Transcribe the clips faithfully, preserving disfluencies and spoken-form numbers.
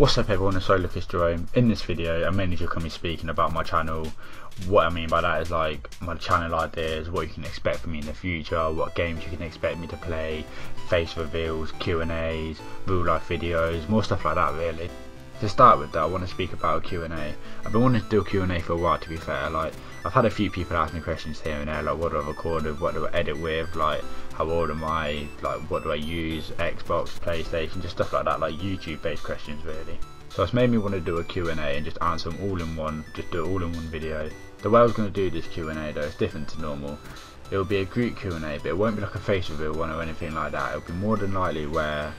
What's up everyone, it's OhLook, it's Jerome. In this video I'm mainly just going to be speaking about my channel. What I mean by that is like my channel ideas, what you can expect from me in the future, what games you can expect me to play, face reveals, Q and A's, real life videos, more stuff like that really. To start with that, I want to speak about Q and A. I've been wanting to do Q and A for a while, to be fair. Like, I've had a few people ask me questions here and there, like what do I record with, what do I edit with, like how old am I, like what do I use, Xbox, PlayStation, just stuff like that, like YouTube based questions really. So it's made me want to do a Q and A and just answer them all in one, just do it all in one video. The way I was going to do this Q and A though is different to normal. It will be a group Q and A, but it won't be like a face reveal one or anything like that. It will be more than likely where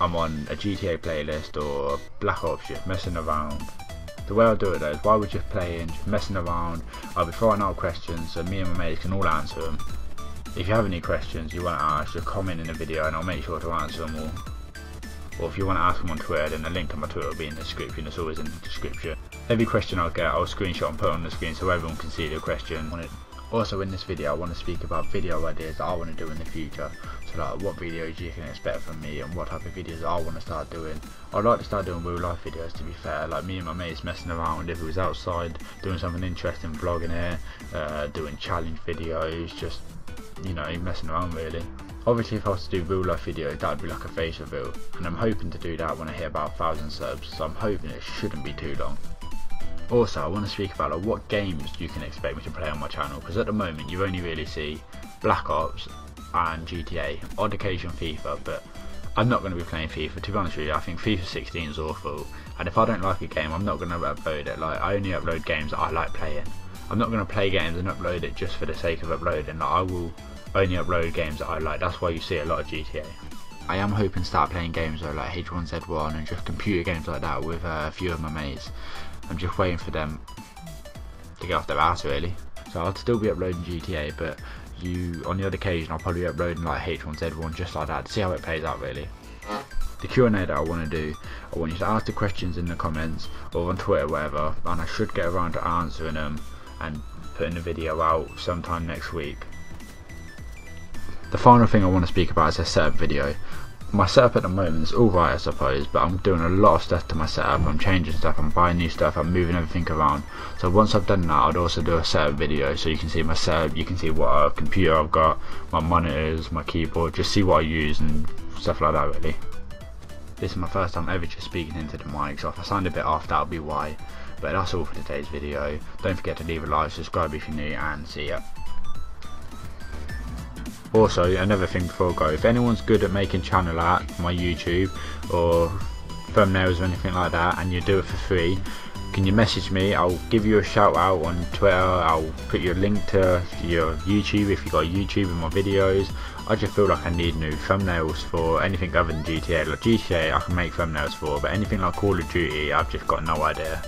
I'm on a G T A playlist or Black Ops just messing around. The way I'll do it though is while we're just playing, just messing around, I'll be throwing out questions so me and my mates can all answer them. If you have any questions you want to ask, just comment in the video and I'll make sure to answer them all. Or if you want to ask them on Twitter, then the link to my Twitter will be in the description, it's always in the description. Every question I get I'll screenshot and put on the screen so everyone can see the question. Also in this video I want to speak about video ideas that I want to do in the future. So like what videos you can expect from me and what type of videos I want to start doing. I'd like to start doing real life videos, to be fair, like me and my mates messing around, if it was outside, doing something interesting, vlogging it, uh, doing challenge videos, just, you know, messing around really. Obviously if I was to do real life videos that would be like a face reveal, and I'm hoping to do that when I hit about a thousand subs, so I'm hoping it shouldn't be too long. Also, I want to speak about like, what games you can expect me to play on my channel, because at the moment you only really see Black Ops and G T A, odd occasion FIFA, but I'm not going to be playing FIFA, to be honest with you. I think FIFA sixteen is awful, and if I don't like a game I'm not going to upload it. Like, I only upload games that I like playing. I'm not going to play games and upload it just for the sake of uploading. Like, I will only upload games that I like. That's why you see a lot of G T A. I am hoping to start playing games though, like H one Z one and just computer games like that with uh, a few of my mates. I'm just waiting for them to get off their ass really. So I'll still be uploading G T A, but you on the other occasion I'll probably be uploading like H one Z one just like that to see how it plays out really. The Q and A that I want to do, I want you to ask the questions in the comments or on Twitter or whatever, and I should get around to answering them and putting the video out sometime next week. The final thing I want to speak about is a setup video. My setup at the moment is alright I suppose, but I'm doing a lot of stuff to my setup. I'm changing stuff, I'm buying new stuff, I'm moving everything around. So once I've done that I'd also do a setup video so you can see my setup, you can see what uh, computer I've got, my monitors, my keyboard, just see what I use and stuff like that really. This is my first time ever just speaking into the mic, so if I sound a bit off that'll be why. But that's all for today's video. Don't forget to leave a like, subscribe if you're new, and see ya. Also, another thing before I go, if anyone's good at making channel art for my YouTube or thumbnails or anything like that and you do it for free, can you message me? I'll give you a shout out on Twitter, I'll put your link to your YouTube if you've got YouTube in my videos. I just feel like I need new thumbnails for anything other than G T A. Like G T A I can make thumbnails for, but anything like Call of Duty I've just got no idea.